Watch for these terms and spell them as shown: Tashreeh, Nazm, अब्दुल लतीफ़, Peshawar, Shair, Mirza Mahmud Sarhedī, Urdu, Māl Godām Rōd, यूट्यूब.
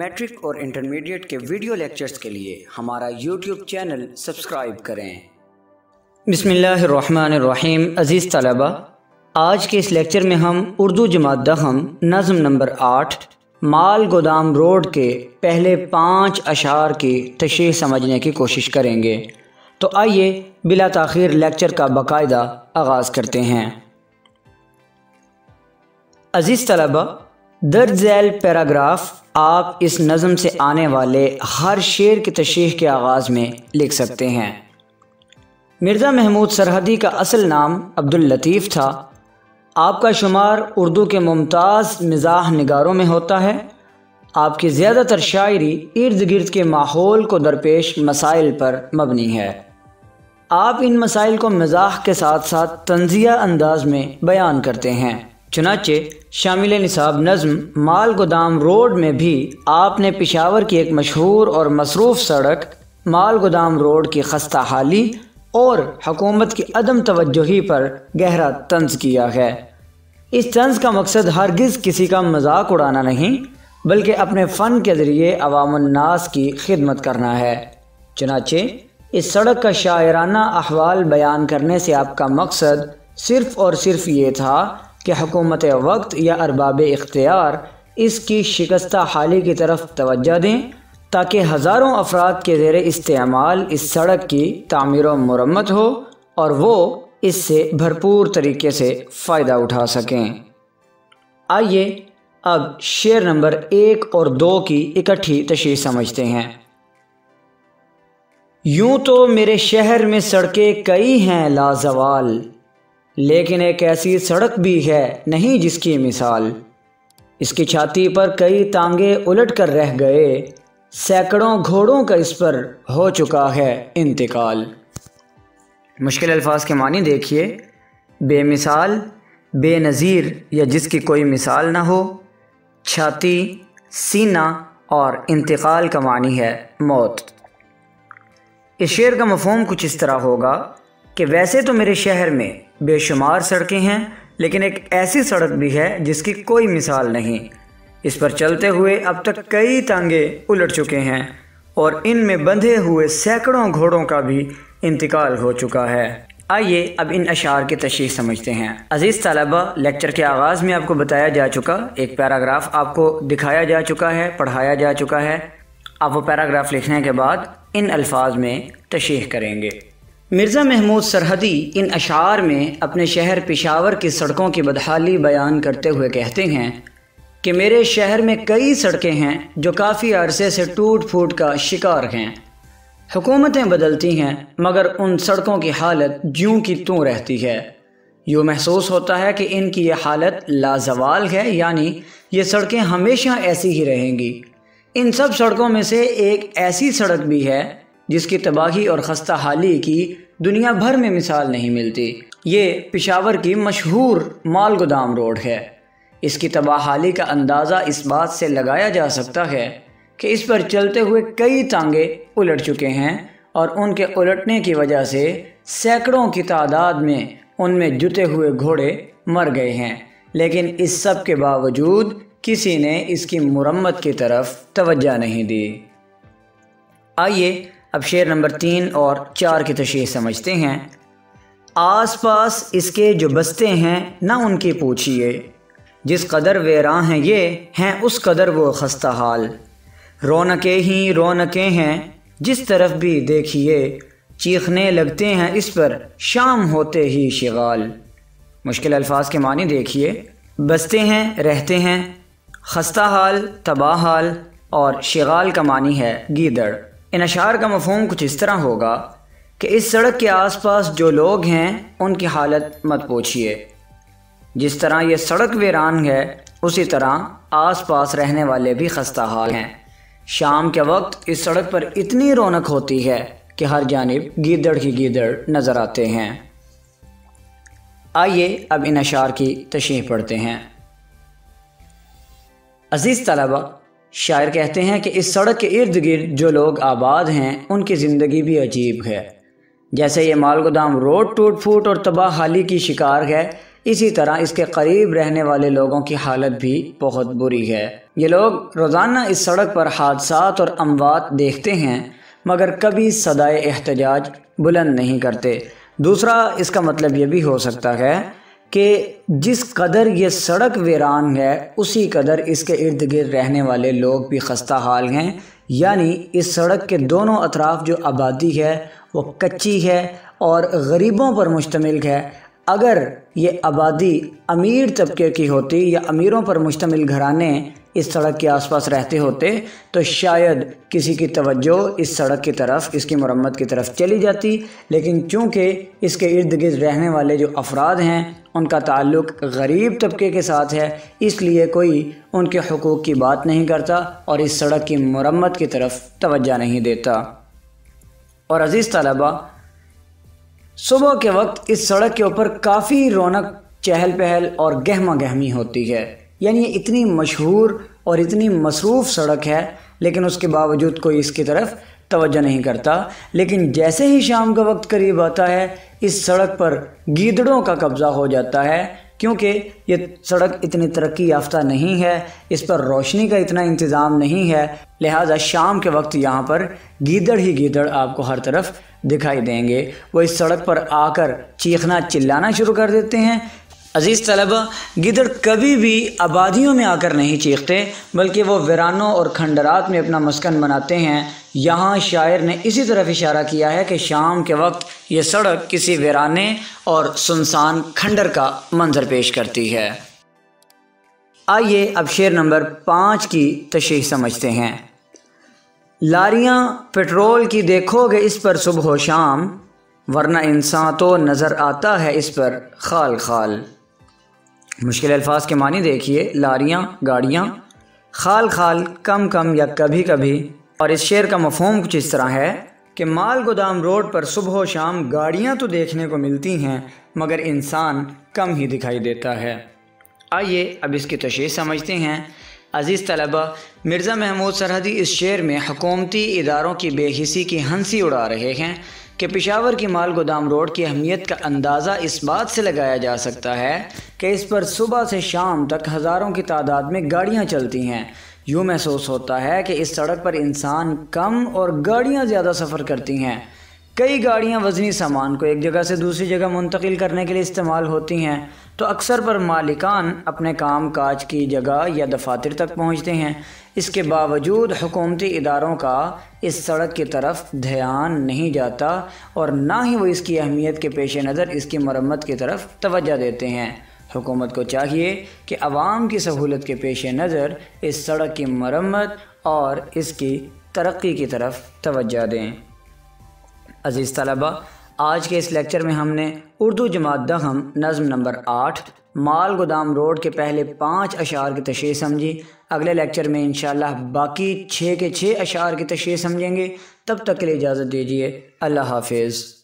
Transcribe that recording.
Matric और intermediate के video lectures के लिए हमारा यूट्यूब चैनल सब्सक्राइब करें। बिस्मिल्लाहिर्रहमानिर्रहीम। अज़ीज़ तलबा, आज के इस लेक्चर में हम उर्दू जमात दहम नज़म नंबर 8 माल गोदाम रोड के पहले 5 अशार की तशरीह समझने की कोशिश करेंगे। तो आइए बिला ताखीर लेक्चर का बाकायदा आगाज़ करते हैं। अज़ीज़ तलबा, दर्ज झैल पैराग्राफ आप इस नज़म से आने वाले हर शेर की तशरीह के आगाज़ में लिख सकते हैं। मिर्ज़ा महमूद सरहदी का असल नाम अब्दुल लतीफ़ था। आपका शुमार उर्दू के मुमताज़ मिजाह निगारों में होता है। आपकी ज़्यादातर शायरी इर्द गिर्द के माहौल को दरपेश मसाइल पर मबनी है। आप इन मसाइल को मिजाह के साथ साथ तंज़िया अंदाज में बयान करते हैं। चुनाचे शामिल निसाब नज़म माल गोदाम रोड में भी आपने पेशावर की एक मशहूर और मसरूफ़ सड़क माल गोदाम रोड की खस्ता हाली और हकूमत की अदम तवज्जोही पर गहरा तंज़ किया है। इस तंज़ का मकसद हरगिज़ किसी का मजाक उड़ाना नहीं, बल्कि अपने फ़न के ज़रिए अवामुन्नास की खिदमत करना है। चुनाचे इस सड़क का शायराना अहवाल बयान करने से आपका मकसद सिर्फ़ और सिर्फ ये था कि हुकूमत वक्त या अरबाब इख्तियार इसकी शिकस्ता हाली की तरफ तवज्जो दें, ताकि हज़ारों अफराद के ज़ेर इस्तेमाल इस सड़क की तामीर व मरम्मत हो और वो इससे भरपूर तरीके से फ़ायदा उठा सकें। आइए अब शेर नंबर 1 और 2 की इकट्ठी तशरीह समझते हैं। यूँ तो मेरे शहर में सड़कें कई हैं लाजवाल, लेकिन एक ऐसी सड़क भी है नहीं जिसकी मिसाल। इसकी छाती पर कई तांगे उलट कर रह गए, सैकड़ों घोड़ों का इस पर हो चुका है इंतकाल। मुश्किल अल्फाज के मानी देखिए। बेमिसाल, बेनज़ीर या जिसकी कोई मिसाल ना हो। छाती, सीना और इंतकाल का मानी है मौत। इस शेर का मफ़हूम कुछ इस तरह होगा कि वैसे तो मेरे शहर में बेशुमार सड़कें हैं, लेकिन एक ऐसी सड़क भी है जिसकी कोई मिसाल नहीं। इस पर चलते हुए अब तक कई तांगे उलट चुके हैं और इनमें बंधे हुए सैकड़ों घोड़ों का भी इंतकाल हो चुका है। आइए अब इन अशार की तशरीह समझते हैं। अज़ीज़ तलबा, लेक्चर के आगाज़ में आपको बताया जा चुका, एक पैराग्राफ आपको दिखाया जा चुका है, पढ़ाया जा चुका है। आप वो पैराग्राफ लिखने के बाद इन अल्फाज में तशरीह करेंगे। मिर्ज़ा महमूद सरहदी इन अशार में अपने शहर पेशावर की सड़कों की बदहाली बयान करते हुए कहते हैं कि मेरे शहर में कई सड़कें हैं जो काफ़ी अरसे से टूट फूट का शिकार हैं। हुकूमतें बदलती हैं मगर उन सड़कों की हालत ज्यों की त्यों रहती है। यूँ महसूस होता है कि इनकी ये हालत लाजवाल है, यानी ये सड़कें हमेशा ऐसी ही रहेंगी। इन सब सड़कों में से एक ऐसी सड़क भी है जिसकी तबाही और खस्ता हाली की दुनिया भर में मिसाल नहीं मिलती। ये पेशावर की मशहूर माल गोदाम रोड है। इसकी तबाह हाली का अंदाज़ा इस बात से लगाया जा सकता है कि इस पर चलते हुए कई तांगे उलट चुके हैं और उनके उलटने की वजह से सैकड़ों की तादाद में उनमें जुटे हुए घोड़े मर गए हैं, लेकिन इस सब के बावजूद किसी ने इसकी मरम्मत की तरफ तवज्जो नहीं दी। आइए अब शेर नंबर 3 और 4 की तशरीह समझते हैं। आसपास इसके जो बस्ते हैं ना उनकी पूछिए, जिस कदर वेरां हैं ये हैं उस कदर वो खस्ता हाल। रौनकें ही रौनकें हैं जिस तरफ भी देखिए, चीखने लगते हैं इस पर शाम होते ही शिगाल। मुश्किल अल्फाज के मानी देखिए। बस्ते हैं रहते हैं, खस्ता हाल तबाह हाल और शिगाल का मानी है गीदड़। इन अशार का मफ़हूम कुछ इस तरह होगा कि इस सड़क के आसपास जो लोग हैं उनकी हालत मत पूछिए। जिस तरह ये सड़क वीरान है उसी तरह आसपास रहने वाले भी खस्ता हाल हैं। शाम के वक्त इस सड़क पर इतनी रौनक होती है कि हर जानिब गीदड़ ही गीदड़ नज़र आते हैं। आइए अब इन अशार की तशरीह पढ़ते हैं। अज़ीज़ तलबा, शायर कहते हैं कि इस सड़क के इर्द गिर्द जो लोग आबाद हैं उनकी ज़िंदगी भी अजीब है। जैसे ये माल गोदाम रोड टूट फूट और तबाह हाली की शिकार है, इसी तरह इसके करीब रहने वाले लोगों की हालत भी बहुत बुरी है। ये लोग रोज़ाना इस सड़क पर हादसात और अमवात देखते हैं मगर कभी सदाए एहतजाज बुलंद नहीं करते। दूसरा इसका मतलब ये भी हो सकता है कि जिस कदर ये सड़क वीरान है उसी कदर इसके इर्द गिर्द रहने वाले लोग भी खस्ता हाल हैं, यानी इस सड़क के दोनों अतराफ़ जो आबादी है वो कच्ची है और गरीबों पर मुश्तमिल है। अगर ये आबादी अमीर तबके की होती या अमीरों पर मुश्तमिल घराने इस सड़क के आसपास रहते होते तो शायद किसी की तवज्जो इस सड़क की तरफ, इसकी मरम्मत की तरफ चली जाती, लेकिन चूँकि इसके इर्द गिर्द रहने वाले जो अफराद हैं उनका ताल्लुक़ गरीब तबके के साथ है, इसलिए कोई उनके हुकूक़ की बात नहीं करता और इस सड़क की मरम्मत की तरफ तवज्जो नहीं देता। और अज़ीज़ तलबा, सुबह के वक्त इस सड़क के ऊपर काफ़ी रौनक, चहल पहल और गहमा गहमी होती है, यानी ये इतनी मशहूर और इतनी मसरूफ़ सड़क है लेकिन उसके बावजूद कोई इसकी तरफ तवज्जो नहीं करता। लेकिन जैसे ही शाम का वक्त करीब आता है इस सड़क पर गीदड़ों का कब्ज़ा हो जाता है, क्योंकि ये सड़क इतनी तरक्की याफ्ता नहीं है, इस पर रोशनी का इतना इंतज़ाम नहीं है, लिहाजा शाम के वक्त यहाँ पर गीदड़ ही गीदड़ आपको हर तरफ दिखाई देंगे। वो इस सड़क पर आकर चीखना चिल्लाना शुरू कर देते हैं। अज़ीज़ तलबा, गिदड़ कभी भी आबादियों में आकर नहीं चीखते बल्कि वो वीरानों और खंडरात में अपना मस्कन बनाते हैं। यहाँ शायर ने इसी तरफ इशारा किया है कि शाम के वक्त ये सड़क किसी वीराने और सुनसान खंडर का मंजर पेश करती है। आइए अब शेर नंबर 5 की तशरीह समझते हैं। लारियाँ पेट्रोल की देखोगे इस पर सुबह शाम, वरना इंसान तो नज़र आता है इस पर खाल खाल। मुश्किल अल्फाज के मानी देखिए, लारियाँ गाड़ियाँ, खाल खाल कम कम या कभी कभी। और इस शेर का मफहूम कुछ इस तरह है कि माल गोदाम रोड पर सुबह शाम गाड़ियाँ तो देखने को मिलती हैं मगर इंसान कम ही दिखाई देता है। आइए अब इसकी तशरीह समझते हैं। अज़ीज़ तलबा, मिर्ज़ा महमूद सरहदी इस शेर में हुकूमती इदारों की बेहिसी की हंसी उड़ा रहे हैं कि पेशावर की माल गोदाम रोड की अहमियत का अंदाज़ा इस बात से लगाया जा सकता है कि इस पर सुबह से शाम तक हज़ारों की तादाद में गाड़ियाँ चलती हैं। यूँ महसूस होता है कि इस सड़क पर इंसान कम और गाड़ियाँ ज़्यादा सफ़र करती हैं। कई गाड़ियाँ वज़नी सामान को एक जगह से दूसरी जगह मुंतकिल करने के लिए इस्तेमाल होती हैं, तो अक्सर पर मालिकान अपने काम काज की जगह या दफातर तक पहुँचते हैं। इसके बावजूद हुकूमती इदारों का इस सड़क की तरफ ध्यान नहीं जाता और ना ही वो इसकी अहमियत के पेश नज़र इसकी मरम्मत की तरफ तवज्जो देते हैं। हुकूमत को चाहिए कि आवाम की सहूलत के पेश नज़र इस सड़क की मरम्मत और इसकी तरक्की की तरफ तवज्जो दें। अज़ीज़ तलबा, आज के इस लेक्चर में हमने उर्दू जमात दहम नज़म नंबर 8 माल गोदाम रोड के पहले 5 अशार की तशरीह समझी। अगले लेक्चर में इंशाअल्लाह बाकी 6 के 6 अशार की तशरीह समझेंगे। तब तक के लिए इजाज़त दीजिए, अल्लाह हाफिज़।